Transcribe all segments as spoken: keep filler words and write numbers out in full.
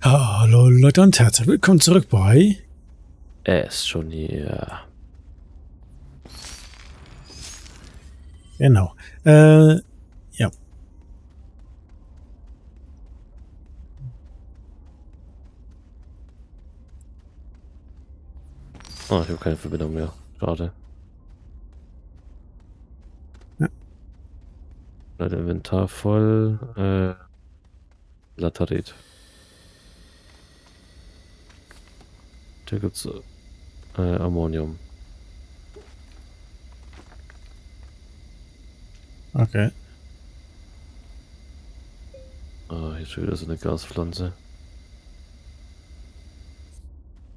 Hallo Leute und herzlich willkommen zurück bei... Er ist schon hier. Genau. Äh, ja. Oh, ich habe keine Verbindung mehr. Schade. Ja. Leider Inventar voll. Äh, Latarit. Da gibt es äh, Ammonium. Okay. Ah, hier ist wieder so eine Gaspflanze.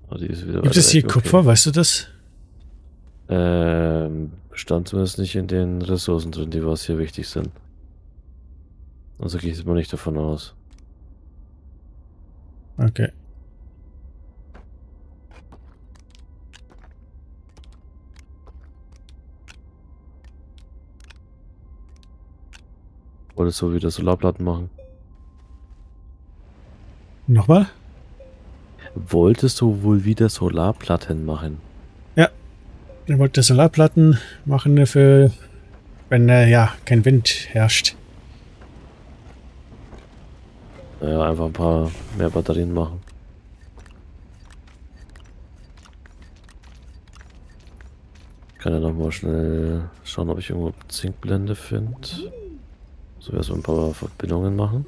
Ah, die ist wieder. Gibt es hier Kupfer? Okay. Weißt du das? Ähm, stand zumindest nicht in den Ressourcen drin, die was hier wichtig sind. Also gehe ich mal nicht davon aus. Okay. Wolltest so wieder Solarplatten machen? Nochmal? Wolltest du wohl wieder Solarplatten machen? Ja, ich wollte Solarplatten machen dafür, wenn äh, ja kein Wind herrscht. Naja, einfach ein paar mehr Batterien machen. Ich kann ja nochmal schnell schauen, ob ich irgendwo Zinkblende finde. So, erstmal ein paar Verbindungen machen.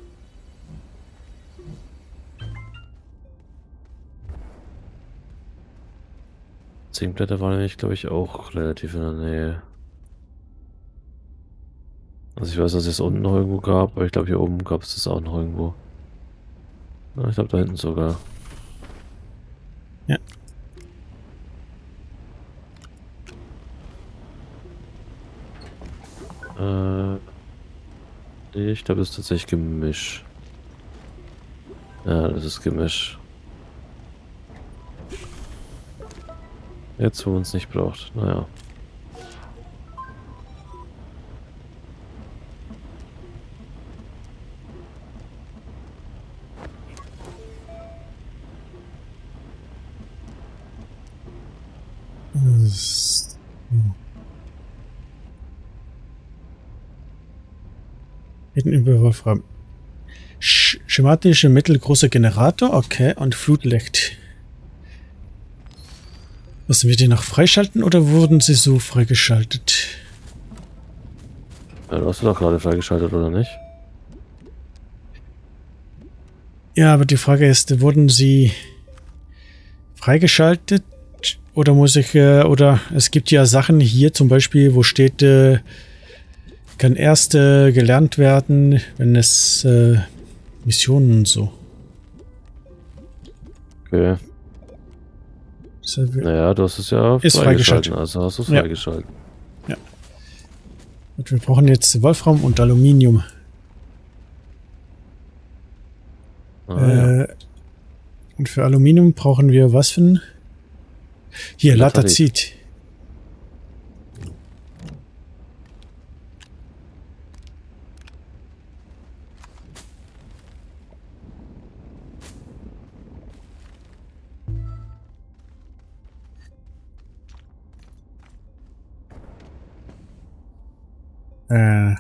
Zinkblätter waren nämlich, glaube ich, auch relativ in der Nähe. Also ich weiß, dass es unten noch irgendwo gab, aber ich glaube, hier oben gab es das auch noch irgendwo. Na, ich glaube, da hinten sogar. Ja. Äh... Ich glaube, das ist tatsächlich Gemisch. Ja, das ist Gemisch. Jetzt, wo man es nicht braucht. Naja. Überwolfram. Sch schematische mittelgroßer Generator, okay, und Flutlicht. Müssen wir die noch freischalten oder wurden sie so freigeschaltet? Ja, du hast sie doch gerade freigeschaltet, oder nicht? Ja, aber die Frage ist, wurden sie freigeschaltet oder muss ich, äh, oder es gibt ja Sachen hier zum Beispiel, wo steht, äh, kann erst äh, gelernt werden, wenn es äh, Missionen und so. Okay. Naja, du hast es ja ist freigeschaltet. Also hast du es ja freigeschaltet. Ja. Und wir brauchen jetzt Wolfram und Aluminium. Ah, äh, ja. Und für Aluminium brauchen wir was für ein... Hier, Latazid. Äh, ja.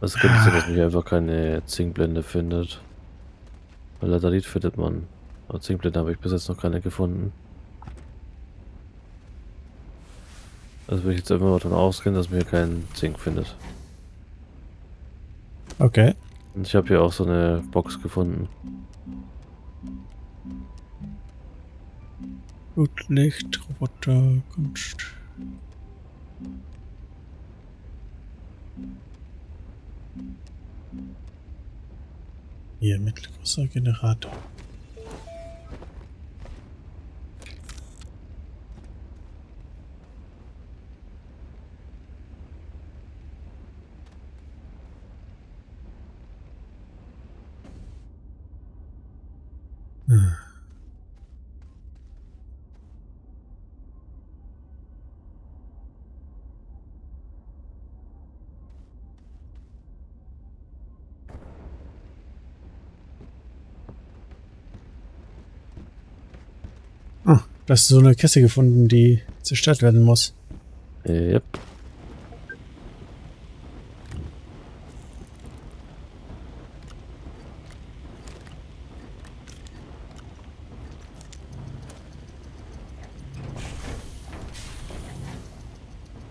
Was gibt es denn, dass man hier einfach keine Zinkblende findet? Weil Latarit findet man. Aber Zinkblende habe ich bis jetzt noch keine gefunden. Also will ich jetzt einfach mal davon ausgehen, dass man hier keinen Zink findet. Okay. Und ich habe hier auch so eine Box gefunden. Blutlicht, Roboter, Kunst. Hier, mittelgroßer Generator. Hm. Ah, da ist so eine Kiste gefunden, die zerstört werden muss. Yep.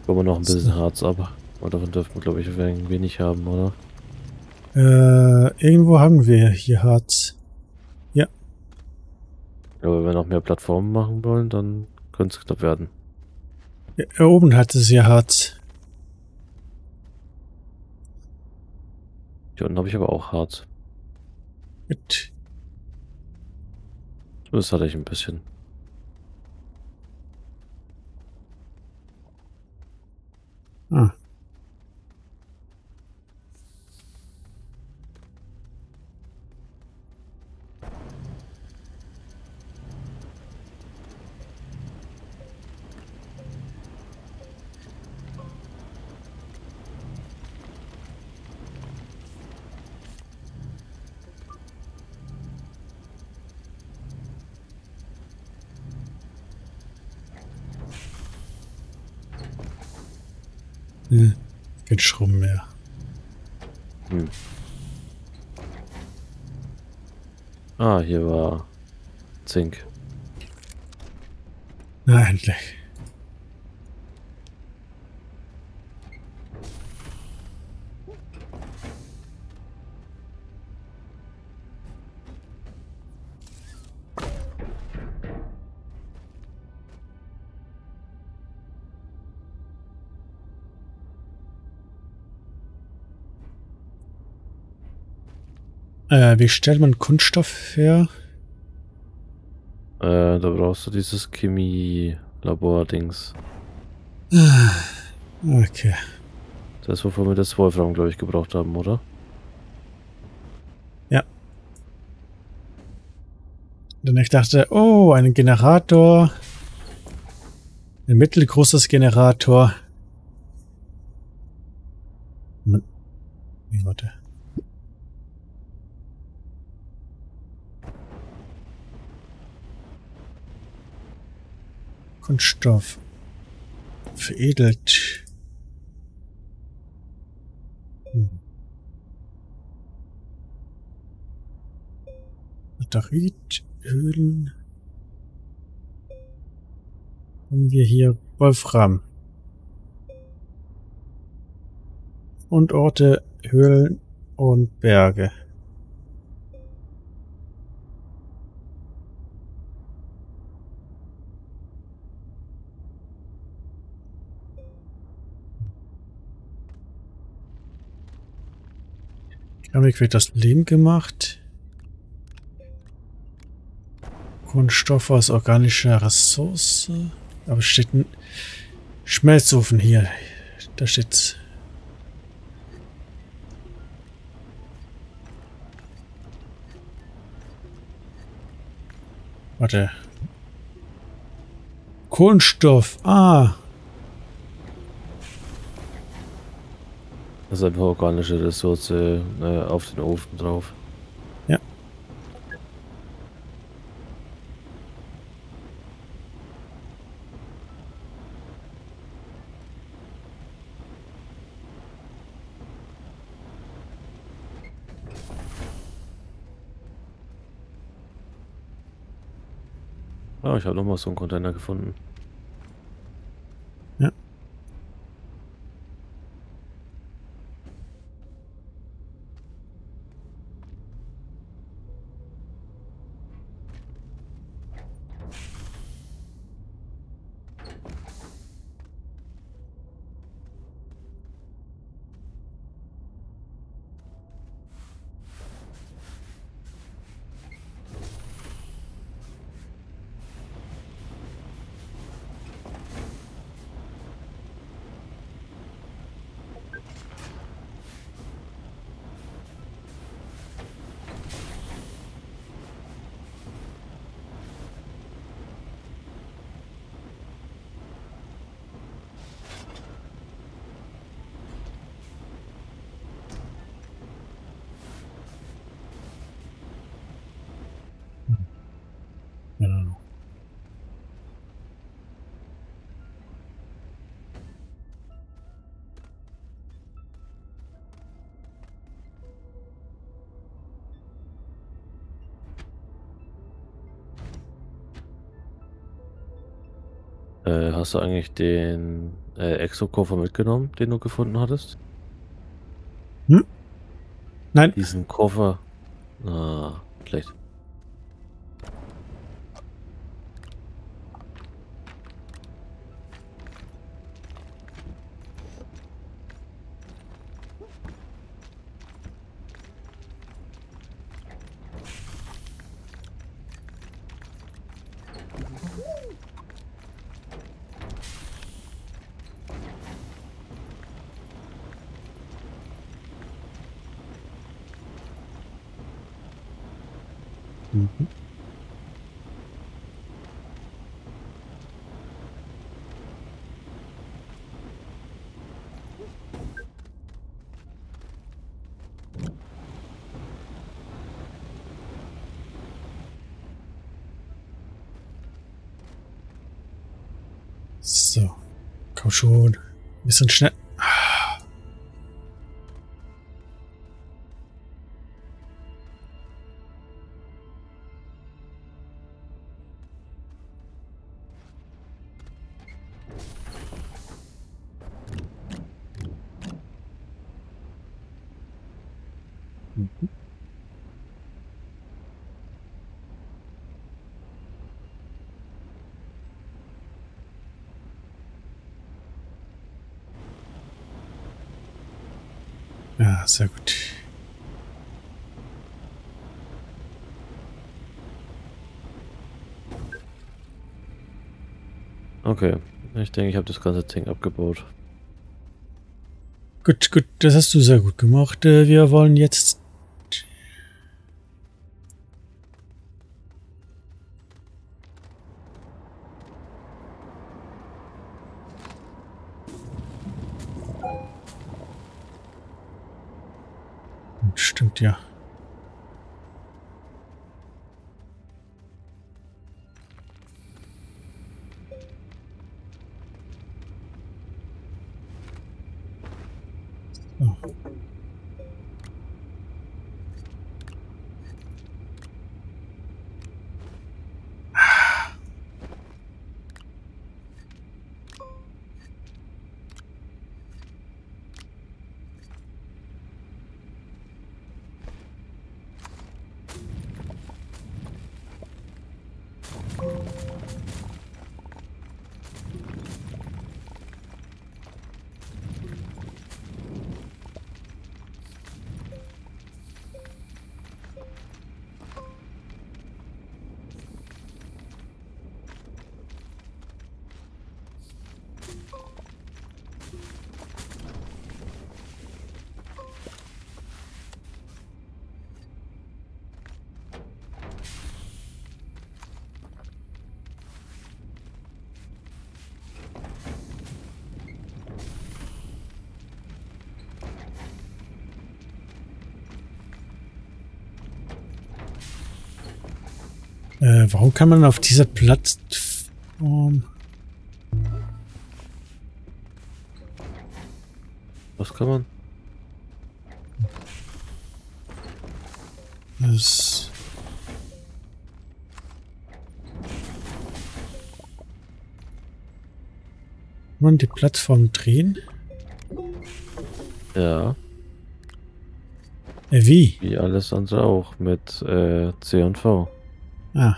Kommen wir noch ein bisschen Harz ab. Und davon dürfen wir, glaube ich, wenig haben, oder? Äh, irgendwo haben wir hier Harz. Ja. Aber wenn wir noch mehr Plattformen machen wollen, dann könnte es knapp werden. Ja, oben hat es ja Harz. Hier unten habe ich aber auch Harz. Gut. Das hatte ich ein bisschen. Ah. Hm. Kein Schrumm mehr. Hm. Ah, hier war Zink. Na, endlich. Äh, wie stellt man Kunststoff her? Äh, da brauchst du dieses Chemie-Labor-Dings. Okay. Das ist, wovon wir das Wolfram, glaube ich, gebraucht haben, oder? Ja. Denn ich dachte, oh, ein Generator. Ein mittelgroßes Generator. Nee, warte. Kunststoff veredelt. Hm. Batterit, Ölen. Haben wir hier Wolfram. Und Orte, Höhlen und Berge. Keramik wird das Lehm gemacht. Kunststoff aus organischer Ressource. Aber steht ein Schmelzofen hier. Da steht's. Warte. Kunststoff. Ah. Das ist einfach organische Ressource äh, auf den Ofen drauf. Ja. Ah, ich habe nochmal so einen Container gefunden. Äh, hast du eigentlich den äh, Exo-Koffer mitgenommen, den du gefunden hattest? Hm? Nein. Diesen Koffer. Ah, schlecht. Mhm. So, komm schon, ein bisschen schnell. Ja, sehr gut. Okay, ich denke, ich habe das ganze Ding abgebaut. Gut, gut, das hast du sehr gut gemacht. Wir wollen jetzt... Stimmt, ja. So. Ah. Äh, warum kann man auf dieser Plattform... Was kann man? Das... Kann man die Plattform drehen? Ja. Äh, wie? Wie alles andere auch, mit äh, C und V. Ah.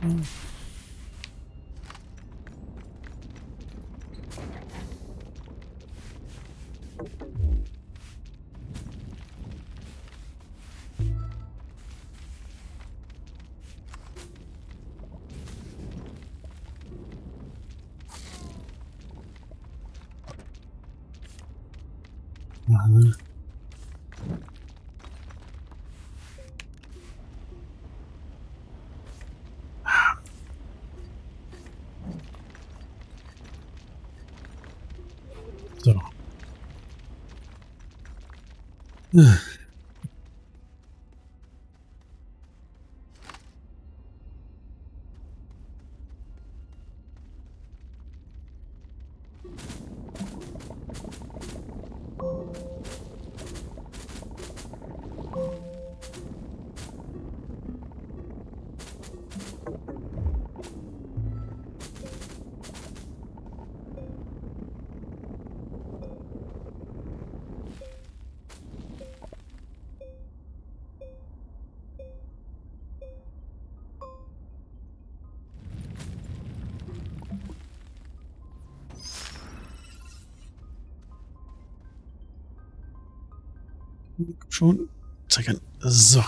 Hm. Mhm. schon triggern. So.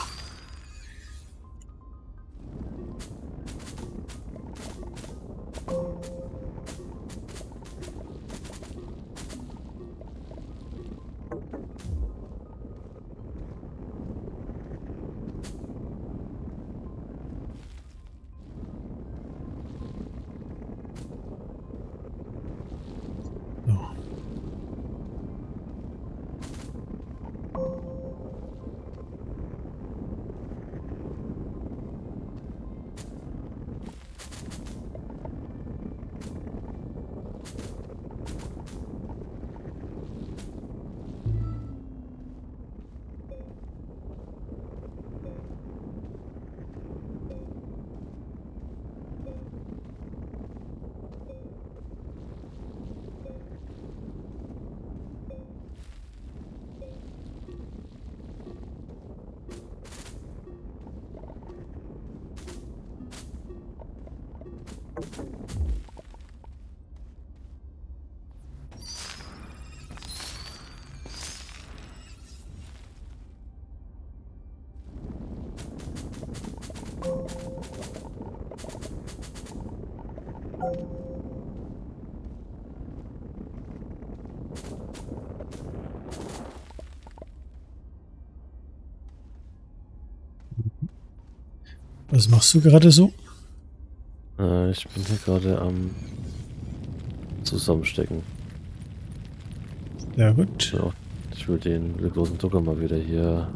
Was machst du gerade so? Äh, ich bin hier gerade am Zusammenstecken. Ja, gut. Ja, ich will den großen Drucker mal wieder hier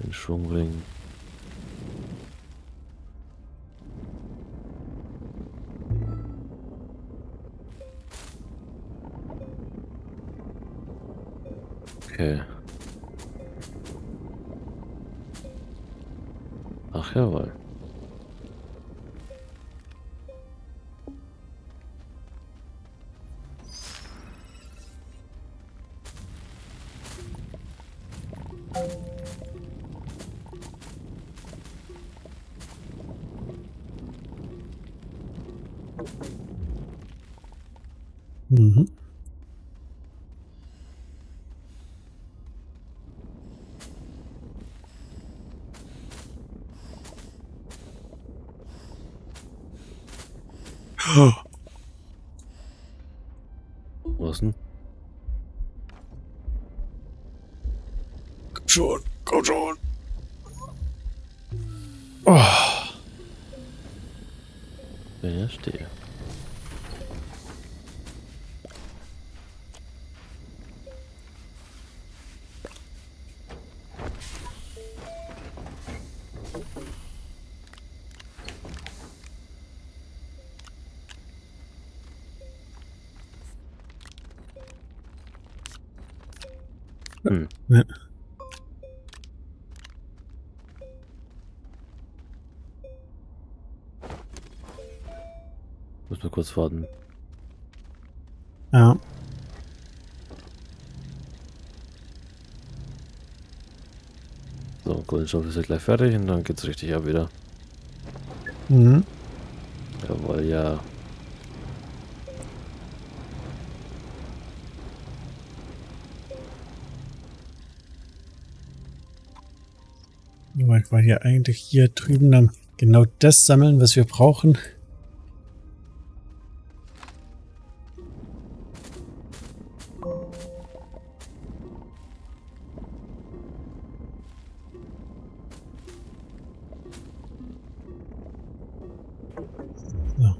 in Schwung bringen. Okay. Ach jawohl. Mhm. Oh. Was denn? Komm schon, komm schon. Oh. Ja, stehe. Hm. Ja. Muss mal kurz warten. Ja. So, Kohlenstoff ist ja gleich fertig und dann geht's richtig ab wieder. Mhm. Jawohl, ja. Ich war hier eigentlich hier drüben dann genau das sammeln, was wir brauchen. So.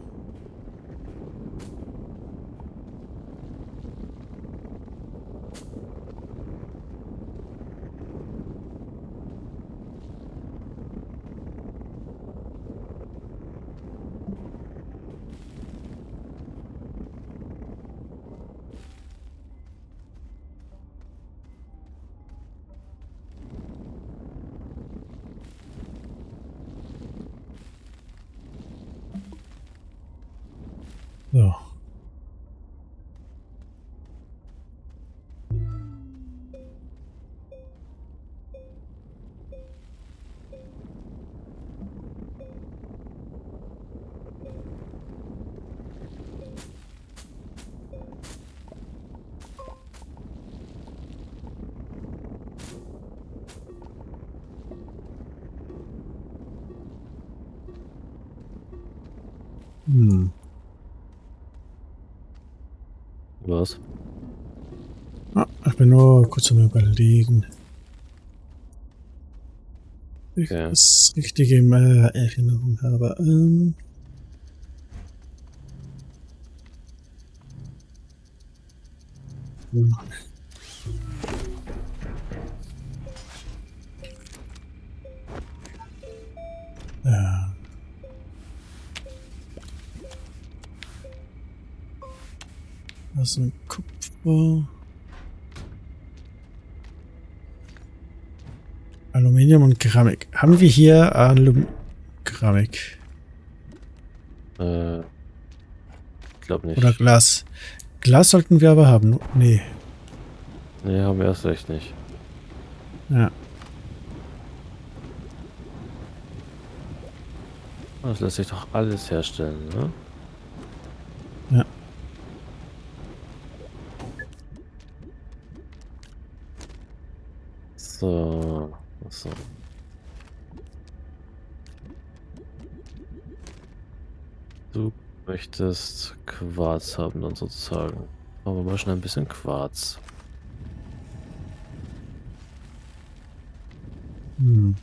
Hm. Was? Ah, ich bin nur kurz am Überlegen. Ich ja. das richtige Mal Erinnerung habe. Ähm hm. Ja. Also ein Kupfer. Aluminium und Keramik. Haben wir hier Alum... Keramik? Äh... Glaub nicht. Oder Glas. Glas sollten wir aber haben. Nee. Nee, haben wir erst recht nicht. Ja. Das lässt sich doch alles herstellen, ne? Ja. So... So. Du möchtest Quarz haben dann sozusagen. Aber mal schnell ein bisschen Quarz. Hm.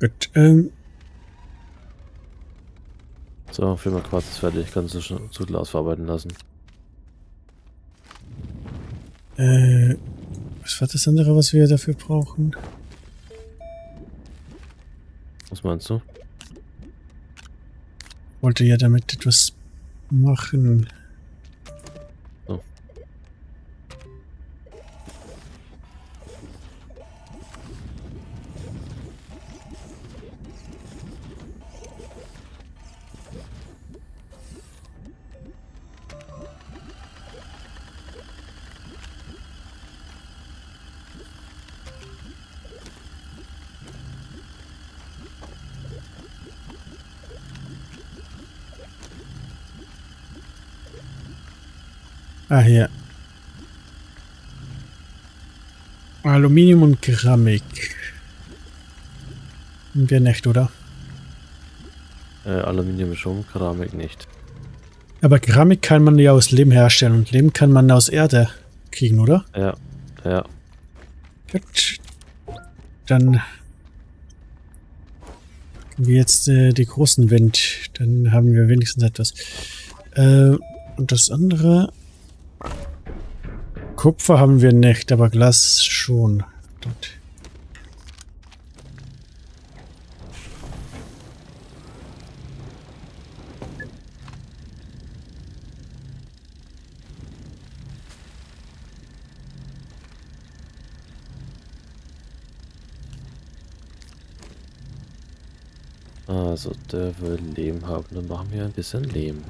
Gut, ähm. So, viel mehr Quarz ist fertig. Kannst du schon zu Glas verarbeiten lassen. Äh, was war das andere, was wir dafür brauchen? Was meinst du? Ich wollte ja damit etwas machen. So. Ah, hier. Aluminium und Keramik. Wir nicht, oder? Äh, Aluminium schon, Keramik nicht. Aber Keramik kann man ja aus Lehm herstellen und Lehm kann man aus Erde kriegen, oder? Ja, ja. Gut. Dann kriegen wir jetzt äh, die großen Wind. Dann haben wir wenigstens etwas. Äh, und das andere... Kupfer haben wir nicht, aber Glas schon. Dort. Also, der will Lehm haben, dann machen wir ein bisschen Lehm.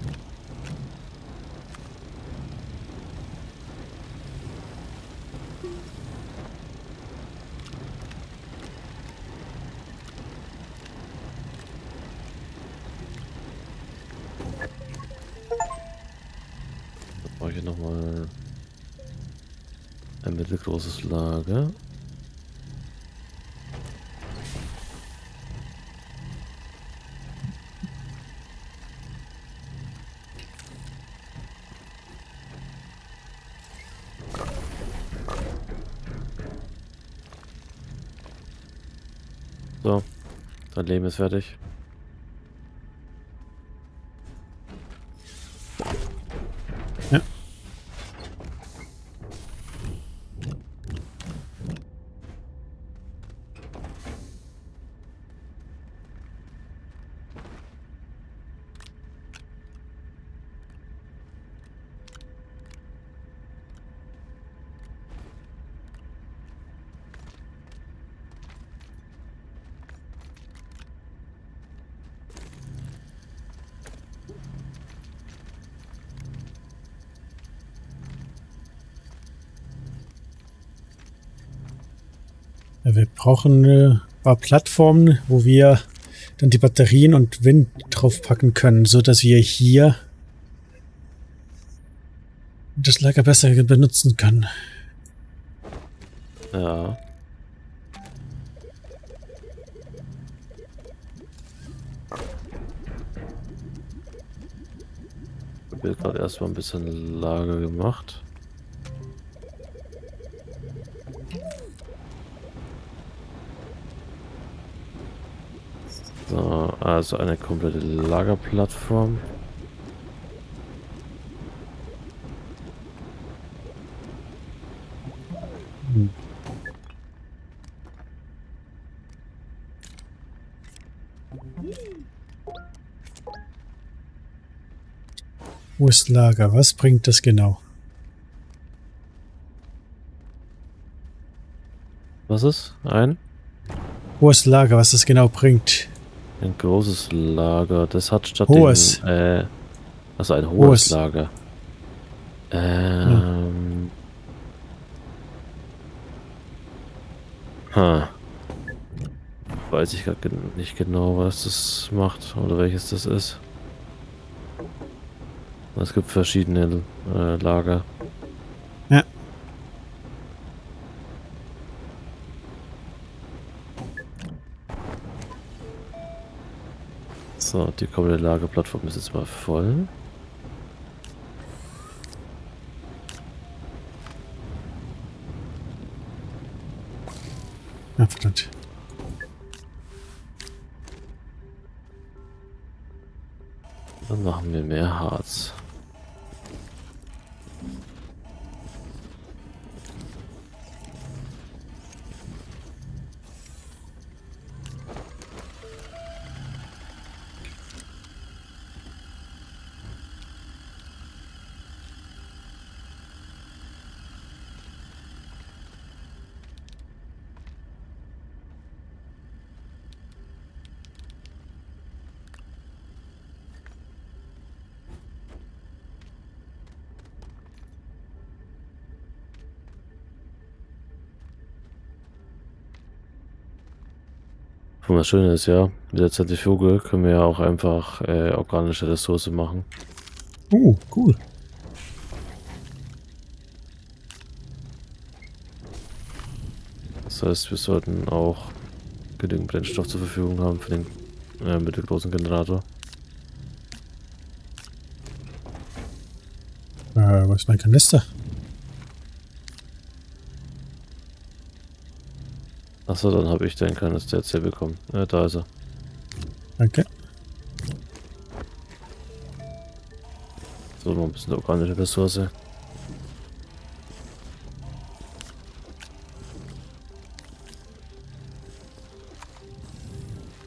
Nochmal ein mittelgroßes Lager. So, dein Leben ist fertig. Ja, wir brauchen ein paar Plattformen, wo wir dann die Batterien und Wind draufpacken können, so dass wir hier das Lager besser benutzen können. Ja. Ich habe gerade erstmal ein bisschen Lager gemacht. So, also eine komplette Lagerplattform. Hm. Wo ist Lager? Was bringt das genau? Was ist? Ein? Wo ist Lager? Was das genau bringt? Ein großes Lager. Das hat statt hohes. Den, äh, also ein hohes, hohes. Lager. Ähm. Ja. Ha. Weiß ich gerade nicht genau, was das macht oder welches das ist. Es gibt verschiedene äh, Lager. Ja. So, die kommende Lagerplattform ist jetzt mal voll. Ja, verdammt. Dann machen wir mehr Harz. Und das Schöne ist ja, mit der Zentrifuge können wir ja auch einfach äh, organische Ressource machen. Oh, cool. Das heißt, wir sollten auch genügend Brennstoff zur Verfügung haben für den äh, mittelgroßen Generator. Äh, was ist mein Kanister? Achso, dann habe ich den Kanister jetzt hier bekommen. Ja, da ist er. Danke. So, noch ein bisschen organische Ressource.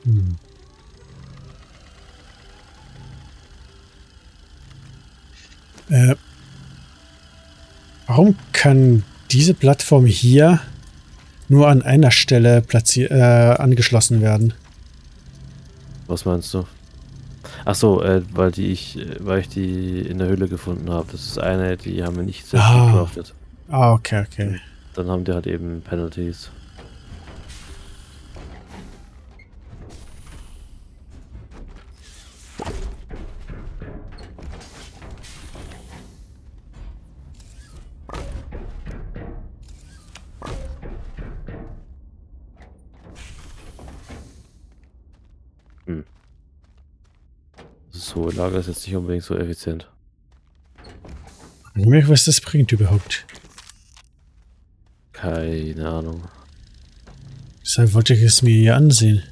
Hm. Äh, warum kann diese Plattform hier nur an einer Stelle platziert, äh, angeschlossen werden? Was meinst du? Achso, äh, weil die ich, weil ich die in der Höhle gefunden habe. Das ist eine, die haben wir nicht selbst ah. gecraftet. Ah, okay, okay. Dann haben die halt eben Penalties. So, Lager ist jetzt nicht unbedingt so effizient. Ich frage mich, was das bringt überhaupt. Keine Ahnung. Deshalb wollte ich es mir hier ansehen.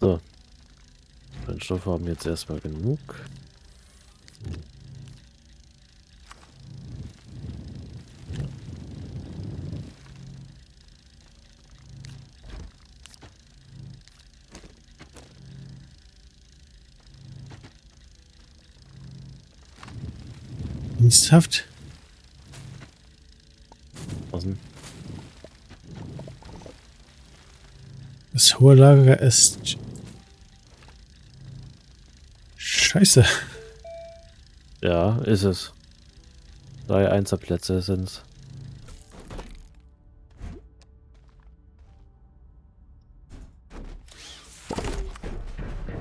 So. Brennstoffe haben jetzt erstmal genug. Ernsthaft? Was denn? Das hohe Lager ist... Scheiße. Ja, ist es. Drei Einserplätze sind's.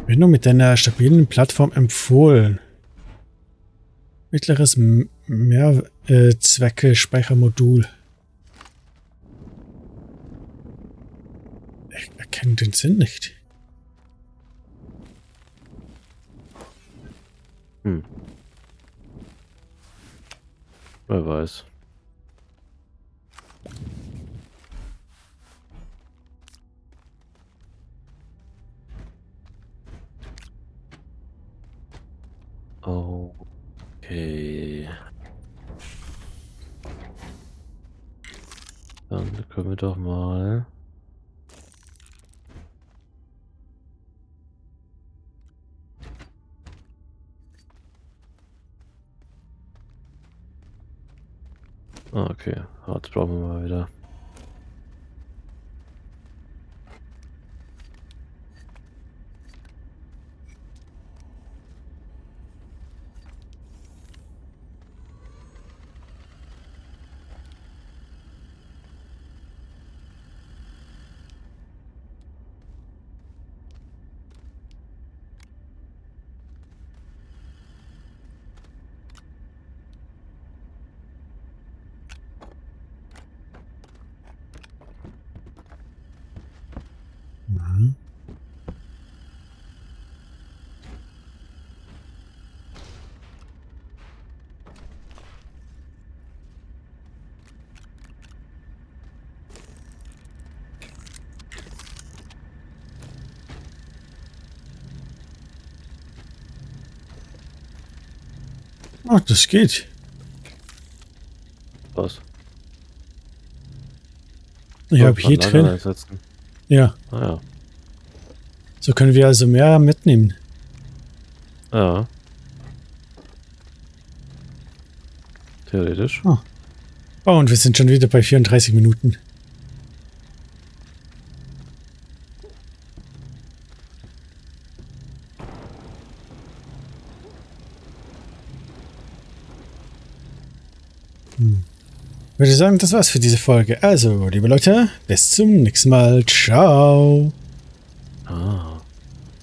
Wird nur mit deiner stabilen Plattform empfohlen. Mittleres Mehrzwecke-Speichermodul. Ich erkenne den Sinn nicht. Hm. Wer weiß. Okay. Dann können wir doch mal... Okay, Harz brauchen wir mal wieder. Ach, das geht. Was? Ich oh, habe hier drin. Einsetzen. Ja. Ah, ja. So können wir also mehr mitnehmen. Ja. Theoretisch. Oh, oh und wir sind schon wieder bei vierunddreißig Minuten. Ich würde sagen, das war's für diese Folge. Also, liebe Leute, bis zum nächsten Mal. Ciao.